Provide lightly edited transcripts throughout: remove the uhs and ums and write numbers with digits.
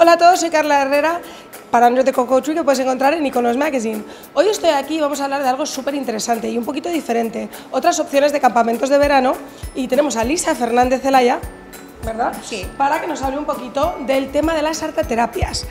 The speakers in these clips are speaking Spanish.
Hola a todos, soy Carla Herrera para UnderTheCocoTree, que puedes encontrar en Iconos Magazine. Hoy estoy aquí y vamos a hablar de algo súper interesante y un poquito diferente, otras opciones de campamentos de verano, y tenemos a Lisa Fernández Zelaya, ¿verdad? Sí. Para que nos hable un poquito del tema de las arteterapias.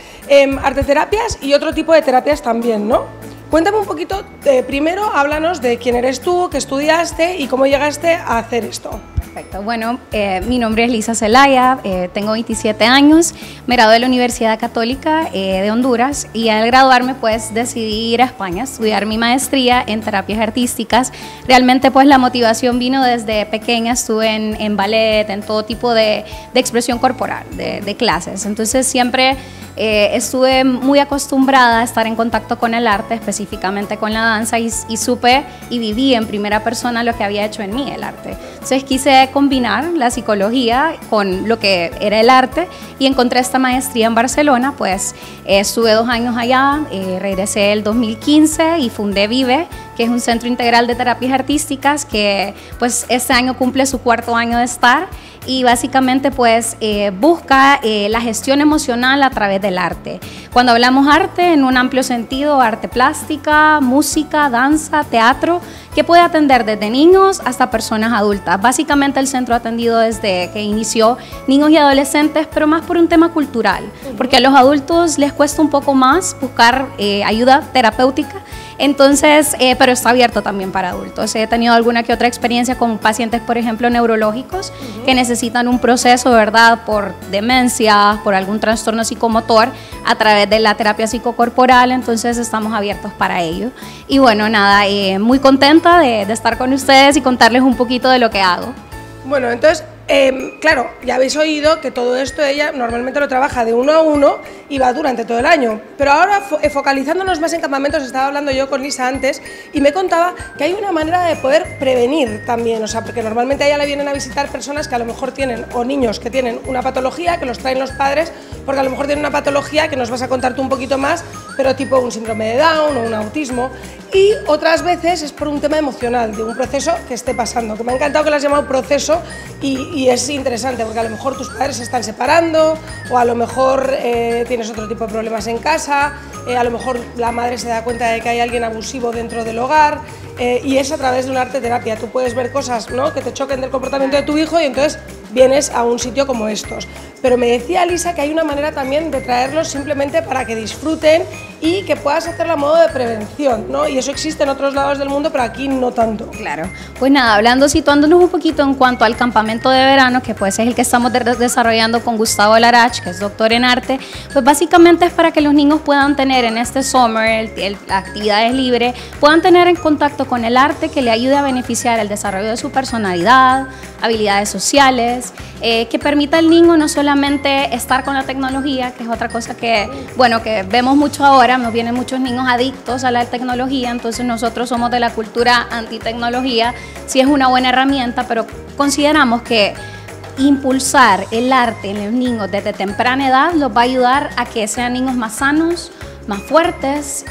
Arteterapias y otro tipo de terapias también, ¿no? Cuéntame un poquito, primero háblanos de quién eres tú, qué estudiaste y cómo llegaste a hacer esto. Perfecto. Bueno, mi nombre es Lisa Zelaya, tengo 27 años, me gradué de la Universidad Católica de Honduras, y al graduarme pues decidí ir a España a estudiar mi maestría en terapias artísticas. Realmente pues la motivación vino desde pequeña, estuve en ballet, en todo tipo de expresión corporal, de clases, entonces siempre estuve muy acostumbrada a estar en contacto con el arte, específicamente con la danza, y supe y viví en primera persona lo que había hecho en mí el arte. Entonces quise combinar la psicología con lo que era el arte y encontré esta maestría en Barcelona. Pues estuve 2 años allá, regresé el 2015 y fundé Vive, que es un centro integral de terapias artísticas que pues este año cumple su 4º año de estar, y básicamente pues busca la gestión emocional a través del arte. Cuando hablamos arte, en un amplio sentido, arte plástica, música, danza, teatro, que puede atender desde niños hasta personas adultas. Básicamente el centro ha atendido desde que inició niños y adolescentes, pero más por un tema cultural, porque a los adultos les cuesta un poco más buscar ayuda terapéutica. Entonces, pero está abierto también para adultos. He tenido alguna que otra experiencia con pacientes, por ejemplo, neurológicos, que necesitan un proceso, ¿verdad?, por demencia, por algún trastorno psicomotor, a través de la terapia psicocorporal. Entonces, estamos abiertos para ello. Y bueno, nada, muy contenta de estar con ustedes y contarles un poquito de lo que hago. Bueno, entonces, claro, ya habéis oído que todo esto ella normalmente lo trabaja de 1 a 1 y va durante todo el año. Pero ahora, focalizándonos más en campamentos, estaba hablando yo con Lisa antes y me contaba que hay una manera de poder prevenir también, o sea, porque normalmente a ella le vienen a visitar personas que a lo mejor tienen, o niños que tienen una patología, que los traen los padres, porque a lo mejor tienen una patología que nos vas a contar tú un poquito más, pero tipo un síndrome de Down o un autismo, y otras veces es por un tema emocional, de un proceso que esté pasando, que me ha encantado que lo has llamado proceso, y es interesante porque a lo mejor tus padres se están separando, o a lo mejor tienes otro tipo de problemas en casa, a lo mejor la madre se da cuenta de que hay alguien abusivo dentro del hogar, y es a través de una arte terapia. Tú puedes ver cosas, ¿no?, que te choquen del comportamiento de tu hijo, y entonces vienes a un sitio como estos. Pero me decía Lisa que hay una manera también de traerlos simplemente para que disfruten y que puedas hacerlo a modo de prevención, ¿no? Y eso existe en otros lados del mundo, pero aquí no tanto. Claro. Pues nada, hablando, situándonos un poquito en cuanto al campamento de verano, que pues es el que estamos desarrollando con Gustavo Larach, que es doctor en arte, pues básicamente es para que los niños puedan tener en este summer, actividades libres, puedan tener en contacto con el arte que le ayude a beneficiar el desarrollo de su personalidad, habilidades sociales, que permita al niño no solamente estar con la tecnología, que es otra cosa que, bueno, que vemos mucho ahora, nos vienen muchos niños adictos a la tecnología, entonces nosotros somos de la cultura antitecnología. Sí es una buena herramienta, pero consideramos que impulsar el arte en los niños desde temprana edad los va a ayudar a que sean niños más sanos, más fuertes,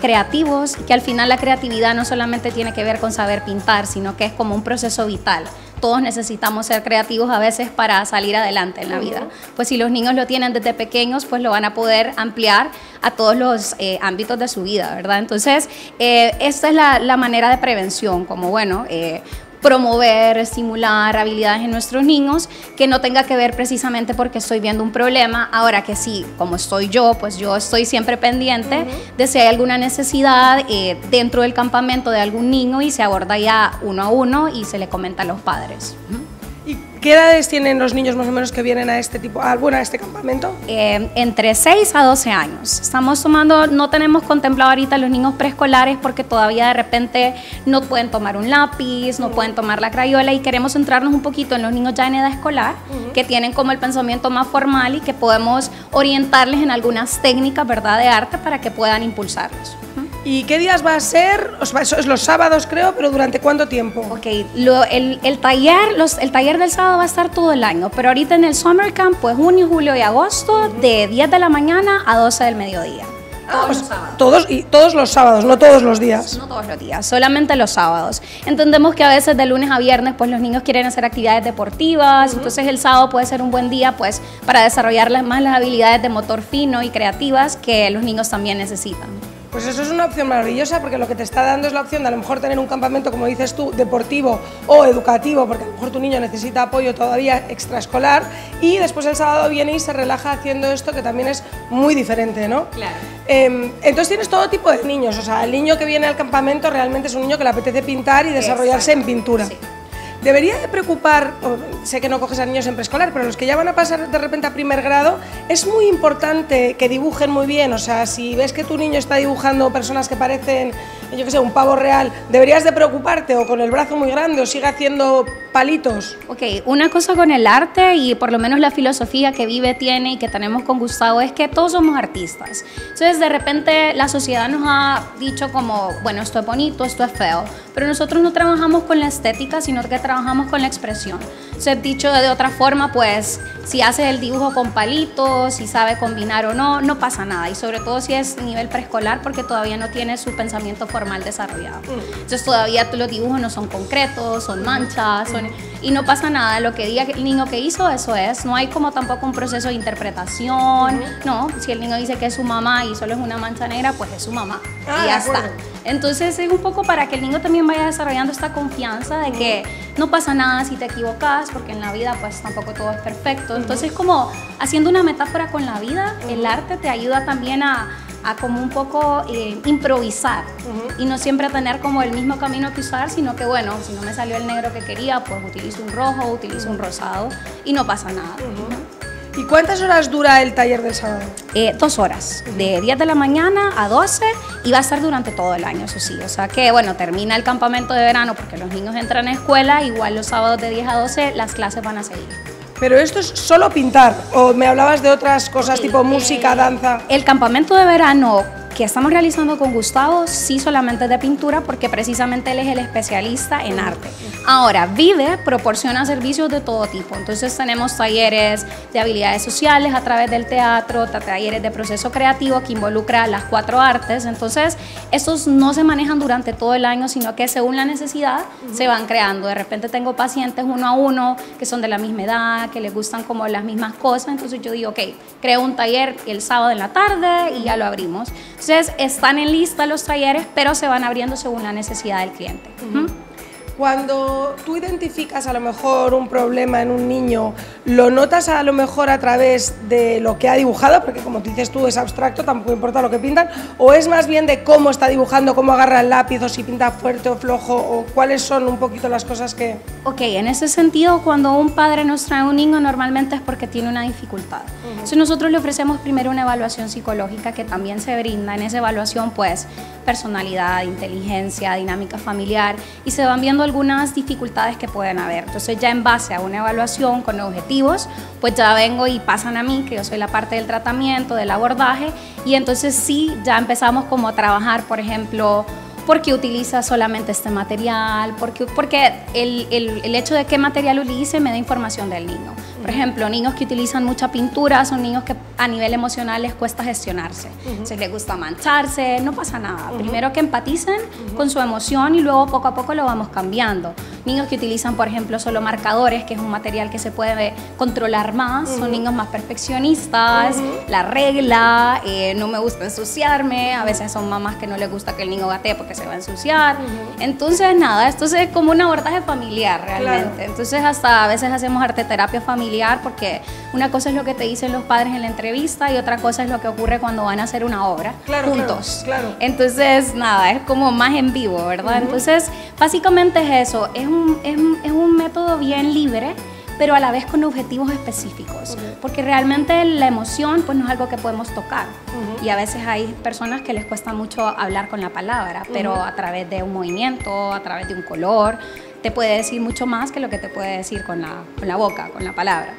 creativos, que al final la creatividad no solamente tiene que ver con saber pintar, sino que es como un proceso vital. Todos necesitamos ser creativos a veces para salir adelante en la vida. Pues si los niños lo tienen desde pequeños, pues lo van a poder ampliar a todos los ámbitos de su vida, ¿verdad? Entonces, esta es la manera de prevención, como bueno, promover, estimular habilidades en nuestros niños, que no tenga que ver precisamente porque estoy viendo un problema, ahora que sí, como estoy yo, pues yo estoy siempre pendiente de si hay alguna necesidad dentro del campamento de algún niño, y se aborda ya 1 a 1 y se le comenta a los padres. ¿Y qué edades tienen los niños más o menos que vienen a este tipo, bueno, a este campamento? Entre 6 a 12 años. Estamos tomando, no tenemos contemplado ahorita los niños preescolares porque todavía de repente no pueden tomar un lápiz, no pueden tomar la crayola, y queremos centrarnos un poquito en los niños ya en edad escolar, que tienen como el pensamiento más formal y que podemos orientarles en algunas técnicas, ¿verdad?, de arte para que puedan impulsarlos. ¿Y qué días va a ser? Eso es los sábados, creo, pero ¿durante cuánto tiempo? Ok, el taller del sábado va a estar todo el año, pero ahorita en el summer camp, pues junio, julio y agosto, de 10 de la mañana a 12 del mediodía. Todos los sábados. Todos los sábados, no todos los días. No todos los días, solamente los sábados. Entendemos que a veces de lunes a viernes pues los niños quieren hacer actividades deportivas, entonces el sábado puede ser un buen día pues para desarrollar las habilidades de motor fino y creativas que los niños también necesitan. Pues eso es una opción maravillosa, porque lo que te está dando es la opción de a lo mejor tener un campamento, como dices tú, deportivo o educativo, porque a lo mejor tu niño necesita apoyo todavía extraescolar, y después el sábado viene y se relaja haciendo esto, que también es muy diferente, ¿no? Claro. Entonces tienes todo tipo de niños, o sea, el niño que viene al campamento realmente es un niño que le apetece pintar y desarrollarse en pintura. Sí. Debería de preocupar, sé que no coges a niños en preescolar, pero los que ya van a pasar de repente a primer grado, es muy importante que dibujen muy bien. O sea, si ves que tu niño está dibujando personas que parecen, yo qué sé, un pavo real, deberías de preocuparte, o con el brazo muy grande, o sigue haciendo palitos. Ok, una cosa con el arte, y por lo menos la filosofía que Vive tiene y que tenemos con Gustavo, es que todos somos artistas. Entonces de repente la sociedad nos ha dicho como, bueno, esto es bonito, esto es feo, pero nosotros no trabajamos con la estética, sino que trabajamos con la expresión. Entonces, dicho de otra forma, pues si haces el dibujo con palitos, si sabe combinar o no, no pasa nada, y sobre todo si es nivel preescolar, porque todavía no tiene su pensamiento formal desarrollado. Entonces todavía los dibujos no son concretos, son manchas, son, y no pasa nada, lo que diga el niño que hizo, eso es. No hay como tampoco un proceso de interpretación, no, si el niño dice que es su mamá y solo es una mancha negra, pues es su mamá, y ya está. Entonces es un poco para que el niño también vaya desarrollando esta confianza de que no pasa nada si te equivocas, porque en la vida pues tampoco todo es perfecto. Entonces como haciendo una metáfora con la vida, el arte te ayuda también a como un poco improvisar y no siempre tener como el mismo camino que usar, sino que bueno, si no me salió el negro que quería, pues utilizo un rojo, utilizo un rosado y no pasa nada. ¿Y cuántas horas dura el taller del sábado? 2 horas, de 10 de la mañana a 12, y va a estar durante todo el año, eso sí. O sea que, bueno, termina el campamento de verano porque los niños entran a escuela, igual los sábados de 10 a 12 las clases van a seguir. Pero esto es solo pintar, o me hablabas de otras cosas, sí, tipo música, danza. El campamento de verano que estamos realizando con Gustavo, sí, solamente de pintura, porque precisamente él es el especialista en arte. Ahora, Vive proporciona servicios de todo tipo, entonces tenemos talleres de habilidades sociales a través del teatro, talleres de proceso creativo que involucra las 4 artes, entonces estos no se manejan durante todo el año, sino que según la necesidad se van creando. De repente tengo pacientes 1 a 1 que son de la misma edad, que les gustan como las mismas cosas, entonces yo digo, ok, creo un taller el sábado en la tarde y ya lo abrimos. Entonces están en lista los talleres, pero se van abriendo según la necesidad del cliente. Cuando tú identificas a lo mejor un problema en un niño, ¿lo notas a lo mejor a través de lo que ha dibujado? Porque como dices tú, es abstracto, tampoco importa lo que pintan, ¿o es más bien de cómo está dibujando, cómo agarra el lápiz, o si pinta fuerte o flojo, o cuáles son un poquito las cosas que...? Ok, en ese sentido, cuando un padre nos trae un niño, normalmente es porque tiene una dificultad. Entonces nosotros le ofrecemos primero una evaluación psicológica que también se brinda. En esa evaluación, pues, personalidad, inteligencia, dinámica familiar, y se van viendo algunas dificultades que pueden haber. Entonces ya en base a una evaluación con objetivos, pues ya vengo y pasan a mí, que yo soy la parte del tratamiento, del abordaje, y entonces sí, ya empezamos como a trabajar, por ejemplo, ¿por qué utiliza solamente este material? Porque el hecho de qué material utilice me da información del niño. Por ejemplo, niños que utilizan mucha pintura son niños que a nivel emocional les cuesta gestionarse. Si les gusta mancharse, no pasa nada. Primero que empaticen con su emoción, y luego poco a poco lo vamos cambiando. Niños que utilizan, por ejemplo, solo marcadores, que es un material que se puede controlar más, son niños más perfeccionistas, la regla, no me gusta ensuciarme, a veces son mamás que no les gusta que el niño gatee porque se va a ensuciar. Entonces nada, esto es como un abordaje familiar realmente. Entonces hasta a veces hacemos arteterapia familiar, porque una cosa es lo que te dicen los padres en la entrevista y otra cosa es lo que ocurre cuando van a hacer una obra juntos. Entonces, nada, es como más en vivo, ¿verdad? Entonces, básicamente es eso, es un método bien libre, pero a la vez con objetivos específicos, porque realmente la emoción pues no es algo que podemos tocar, y a veces hay personas que les cuesta mucho hablar con la palabra, pero a través de un movimiento, a través de un color, te puede decir mucho más que lo que te puede decir con la boca, con la palabra.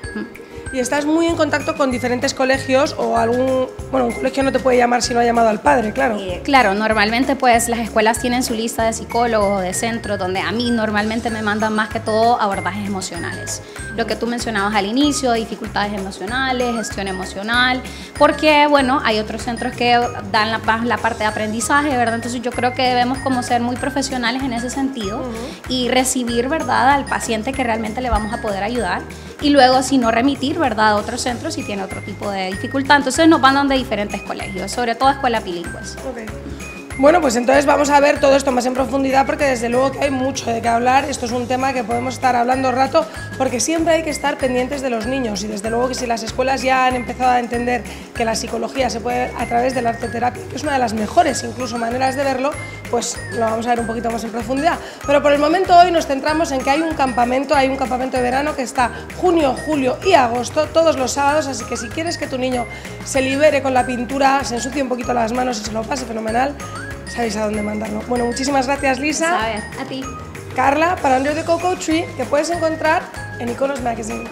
y estás muy en contacto con diferentes colegios o algún... Bueno, un colegio no te puede llamar si no ha llamado al padre, claro. Claro, normalmente pues las escuelas tienen su lista de psicólogos o de centros, donde a mí normalmente me mandan más que todo abordajes emocionales. Lo que tú mencionabas al inicio, dificultades emocionales, gestión emocional, porque bueno, hay otros centros que dan la parte de aprendizaje, ¿verdad? Entonces yo creo que debemos como ser muy profesionales en ese sentido y recibir, ¿verdad?, al paciente que realmente le vamos a poder ayudar. Y luego, si no, remitir, ¿verdad?, a otros centros si tiene otro tipo de dificultad. Entonces nos mandan de diferentes colegios, sobre todo escuelas bilingües. Okay. Bueno, pues entonces vamos a ver todo esto más en profundidad, porque desde luego que hay mucho de qué hablar. Esto es un tema que podemos estar hablando rato, porque siempre hay que estar pendientes de los niños, y desde luego que si las escuelas ya han empezado a entender que la psicología se puede ver a través de la arteterapia, que es una de las mejores incluso maneras de verlo, pues lo vamos a ver un poquito más en profundidad. Pero por el momento hoy nos centramos en que hay un campamento de verano que está junio, julio y agosto, todos los sábados, así que si quieres que tu niño se libere con la pintura, se ensucie un poquito las manos y se lo pase fenomenal, sabéis a dónde mandarlo. Bueno, muchísimas gracias, Lisa. Sabes, a ti. Carla, para UnderTheCocoTree, que puedes encontrar en Iconos Magazine.